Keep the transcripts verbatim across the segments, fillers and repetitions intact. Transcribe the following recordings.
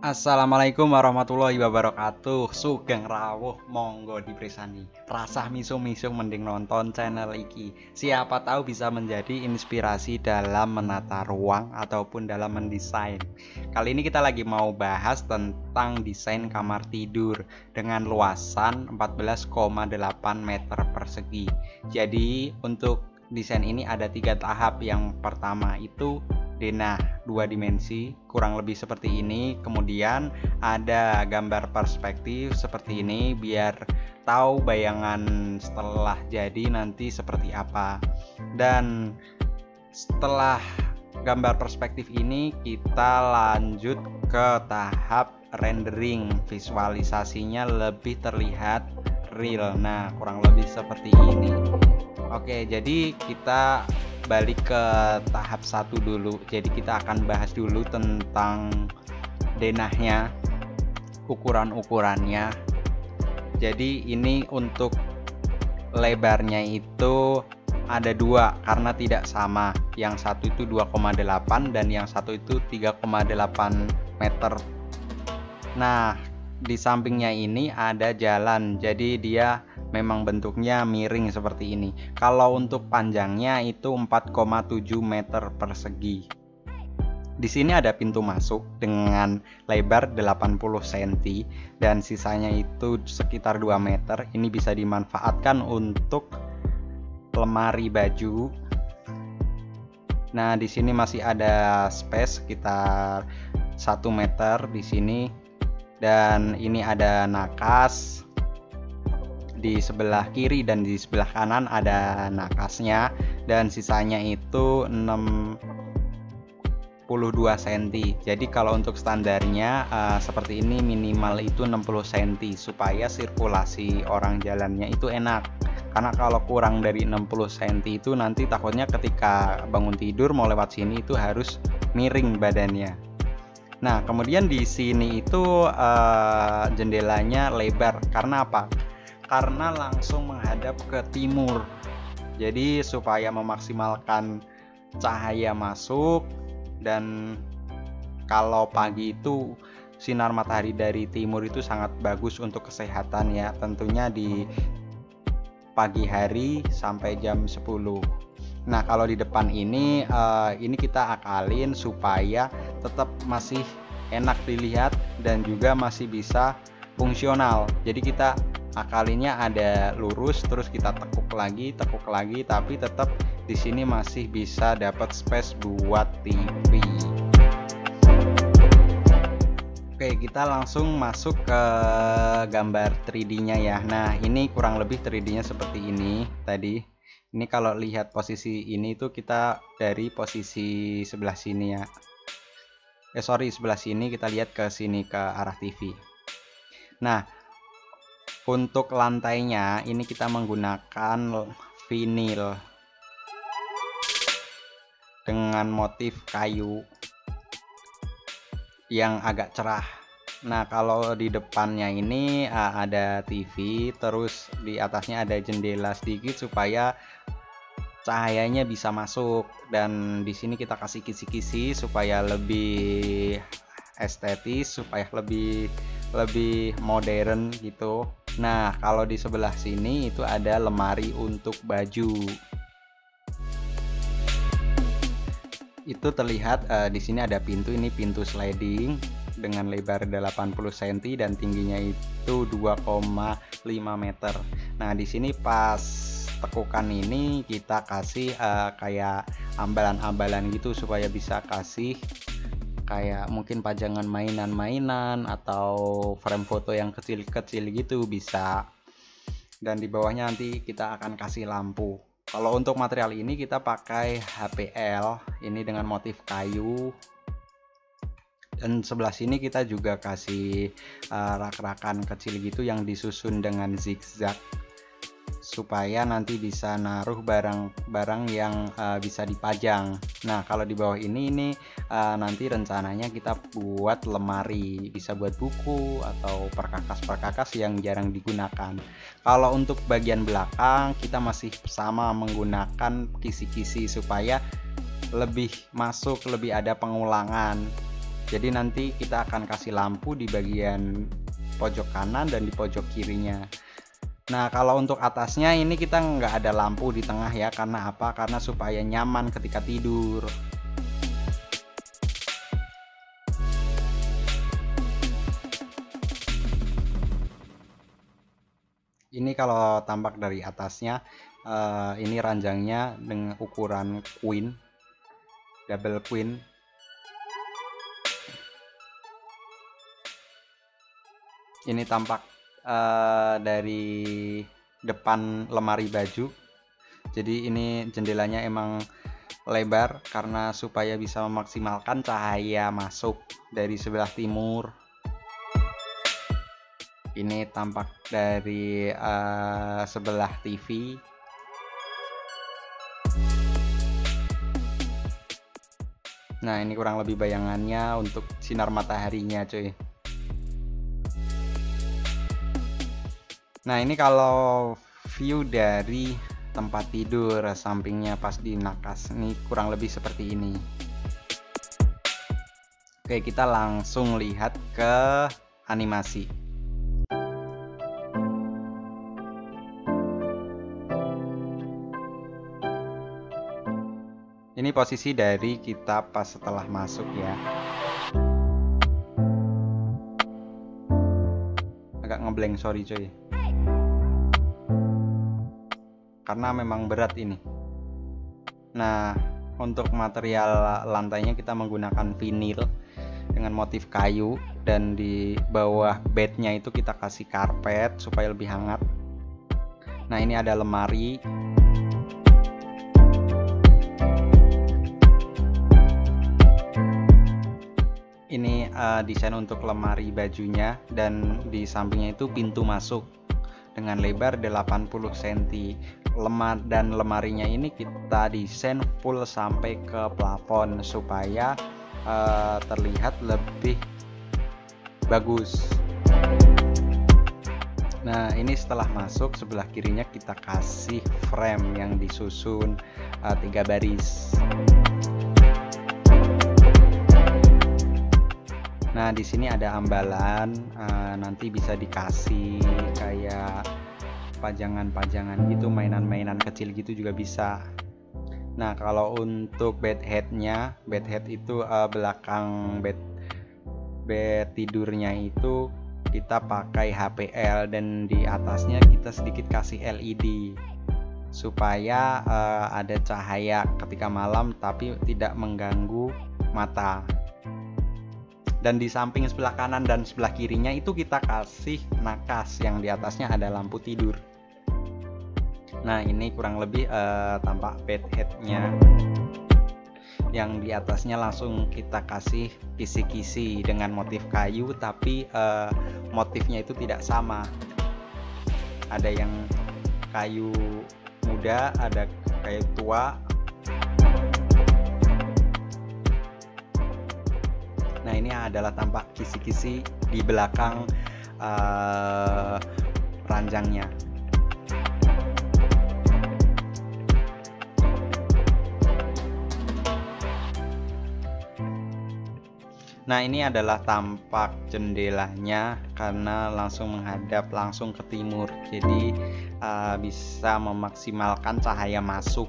Assalamualaikum warahmatullahi wabarakatuh. Sugeng rawuh, monggo dipresani. Rasah miso-miso mending nonton channel iki. Siapa tahu bisa menjadi inspirasi dalam menata ruang ataupun dalam mendesain. Kali ini kita lagi mau bahas tentang desain kamar tidur dengan luasan empat belas koma delapan meter persegi. Jadi untuk desain ini ada tiga tahap. Yang pertama itu denah dua dimensi kurang lebih seperti ini, kemudian ada gambar perspektif seperti ini biar tahu bayangan setelah jadi nanti seperti apa. Dan setelah gambar perspektif ini kita lanjut ke tahap rendering, visualisasinya lebih terlihat real. Nah, kurang lebih seperti ini. Oke, jadi kita balik ke tahap satu dulu. Jadi kita akan bahas dulu tentang denahnya, ukuran-ukurannya. Jadi ini untuk lebarnya itu ada dua karena tidak sama. Yang satu itu dua koma delapan dan yang satu itu tiga koma delapan meter. Nah, di sampingnya ini ada jalan, jadi dia memang bentuknya miring seperti ini. Kalau untuk panjangnya itu empat koma tujuh meter persegi. Di sini ada pintu masuk dengan lebar delapan puluh sentimeter dan sisanya itu sekitar dua meter. Ini bisa dimanfaatkan untuk lemari baju. Nah, di sini masih ada space sekitar satu meter di sini. Dan ini ada nakas di sebelah kiri dan di sebelah kanan ada nakasnya, dan sisanya itu enam puluh dua sentimeter. Jadi kalau untuk standarnya uh, seperti ini, minimal itu enam puluh sentimeter supaya sirkulasi orang jalannya itu enak. Karena kalau kurang dari enam puluh sentimeter itu nanti takutnya ketika bangun tidur mau lewat sini itu harus miring badannya. Nah, kemudian di sini itu uh, jendelanya lebar karena apa? Karena langsung menghadap ke timur, jadi supaya memaksimalkan cahaya masuk. Dan kalau pagi itu sinar matahari dari timur itu sangat bagus untuk kesehatan ya, tentunya di pagi hari sampai jam sepuluh. Nah, kalau di depan ini eh, ini kita akalin supaya tetap masih enak dilihat dan juga masih bisa fungsional. Jadi kita akalinya ada lurus, terus kita tekuk lagi, tekuk lagi, tapi tetap di sini masih bisa dapat space buat T V. Oke, kita langsung masuk ke gambar tiga D-nya ya. Nah, ini kurang lebih tiga D-nya seperti ini tadi. Ini kalau lihat posisi ini itu kita dari posisi sebelah sini ya. Eh sorry, sebelah sini kita lihat ke sini ke arah T V. Nah, untuk lantainya ini kita menggunakan vinil dengan motif kayu yang agak cerah. Nah, kalau di depannya ini ada T V, terus di atasnya ada jendela sedikit supaya cahayanya bisa masuk. Dan di sini kita kasih kisi-kisi supaya lebih estetis, supaya lebih lebih modern gitu. Nah, kalau di sebelah sini itu ada lemari untuk baju. Itu terlihat uh, di sini ada pintu, ini pintu sliding dengan lebar delapan puluh sentimeter dan tingginya itu dua koma lima meter. Nah, di sini pas tekukan ini kita kasih uh, kayak ambalan-ambalan gitu supaya bisa kasih kayak mungkin pajangan mainan-mainan atau frame foto yang kecil-kecil gitu bisa. Dan di bawahnya nanti kita akan kasih lampu. Kalau untuk material ini kita pakai H P L ini dengan motif kayu. Dan sebelah sini kita juga kasih uh, rak-rakan kecil gitu yang disusun dengan zigzag supaya nanti bisa naruh barang-barang yang uh, bisa dipajang. Nah, kalau di bawah ini ini uh, nanti rencananya kita buat lemari, bisa buat buku atau perkakas-perkakas yang jarang digunakan. Kalau untuk bagian belakang kita masih sama menggunakan kisi-kisi supaya lebih masuk, lebih ada pengulangan. Jadi nanti kita akan kasih lampu di bagian pojok kanan dan di pojok kirinya. Nah, kalau untuk atasnya ini kita nggak ada lampu di tengah ya, karena apa? Karena supaya nyaman ketika tidur. Ini kalau tampak dari atasnya, uh, ini ranjangnya dengan ukuran queen, double queen. Ini tampak Uh, dari depan lemari baju. Jadi ini jendelanya emang lebar karena supaya bisa memaksimalkan cahaya masuk dari sebelah timur. Ini tampak dari uh, sebelah T V. Nah, ini kurang lebih bayangannya untuk sinar mataharinya, cuy. Nah, ini kalau view dari tempat tidur sampingnya pas di nakas, ini kurang lebih seperti ini. Oke, kita langsung lihat ke animasi. Ini posisi dari kita pas setelah masuk ya. Agak ngeblank, sorry coy. Karena memang berat ini. Nah, untuk material lantainya kita menggunakan vinil dengan motif kayu, dan di bawah bednya itu kita kasih karpet supaya lebih hangat. Nah, ini ada lemari. Ini uh, desain untuk lemari bajunya, dan di sampingnya itu pintu masuk dengan lebar delapan puluh sentimeter. Lemar dan lemarinya ini kita desain full sampai ke plafon supaya uh, terlihat lebih bagus. Nah, ini setelah masuk sebelah kirinya kita kasih frame yang disusun uh, tiga baris. Nah, di sini ada ambalan, uh, nanti bisa dikasih kayak pajangan-pajangan gitu, mainan-mainan kecil gitu juga bisa. Nah, kalau untuk bed headnya, bed head itu uh, belakang bed bed tidurnya itu kita pakai H P L, dan di atasnya kita sedikit kasih L E D supaya uh, ada cahaya ketika malam tapi tidak mengganggu mata. Dan di samping sebelah kanan dan sebelah kirinya itu kita kasih nakas yang di atasnya ada lampu tidur. Nah, ini kurang lebih uh, tampak bed headnya. Yang di atasnya langsung kita kasih kisi-kisi dengan motif kayu, tapi uh, motifnya itu tidak sama. Ada yang kayu muda, ada kayu tua. Nah, ini adalah tampak kisi-kisi di belakang uh, ranjangnya. Nah, ini adalah tampak jendelanya karena langsung menghadap langsung ke timur, jadi uh, bisa memaksimalkan cahaya masuk.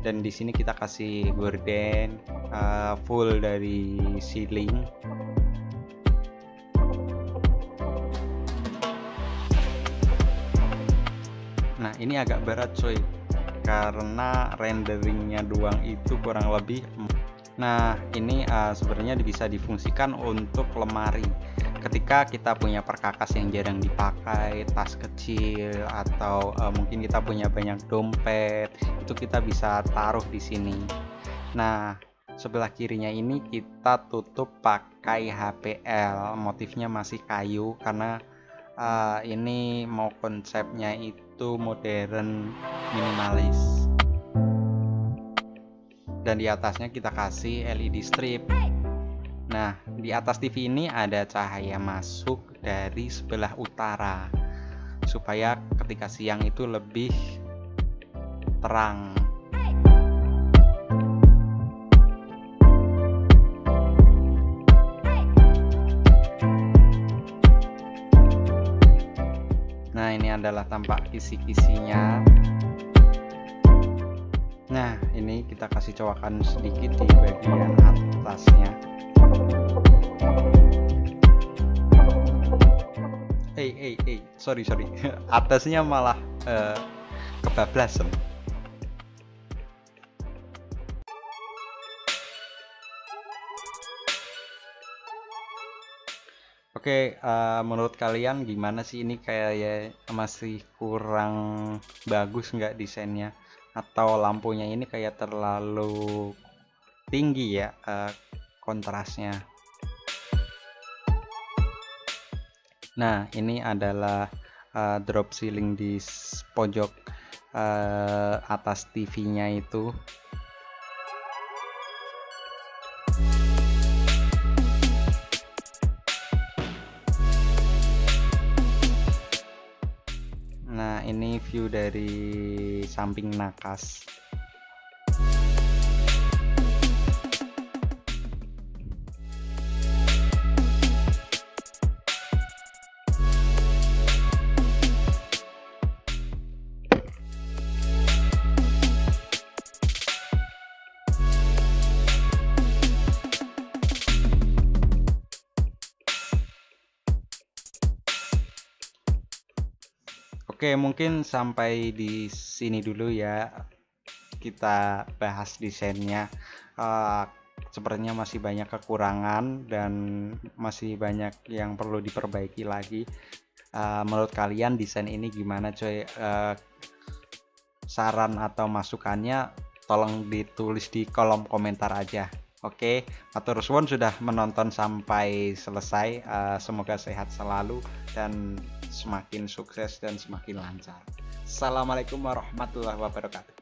Dan di sini kita kasih gorden Uh, full dari ceiling. Nah, ini agak berat coy karena renderingnya doang itu kurang lebih. Nah, ini uh, sebenarnya bisa difungsikan untuk lemari ketika kita punya perkakas yang jarang dipakai, tas kecil, atau uh, mungkin kita punya banyak dompet, itu kita bisa taruh di sini. Nah, sebelah kirinya ini kita tutup pakai H P L, motifnya masih kayu karena uh, ini mau konsepnya itu modern minimalis. Dan di atasnya kita kasih L E D strip. Nah, di atas T V ini ada cahaya masuk dari sebelah utara supaya ketika siang itu lebih terang. adalah tampak kisi-kisinya. Nah, ini kita kasih cowakan sedikit di bagian atasnya. Eh, eh, eh, sorry, sorry, atasnya malah uh, kebablasan. Oke, uh, menurut kalian gimana sih, ini kayak masih kurang bagus nggak desainnya? Atau lampunya ini kayak terlalu tinggi ya uh, kontrasnya. Nah, ini adalah uh, drop ceiling di pojok uh, atas T V-nya itu. Nah, ini view dari samping nakas. Oke, mungkin sampai di sini dulu ya kita bahas desainnya. Uh, sepertinya masih banyak kekurangan dan masih banyak yang perlu diperbaiki lagi. Uh, menurut kalian desain ini gimana, coy? Uh, saran atau masukannya tolong ditulis di kolom komentar aja. Oke, matur suwun sudah menonton sampai selesai. Uh, semoga sehat selalu dan semakin sukses dan semakin lancar. Assalamualaikum warahmatullahi wabarakatuh.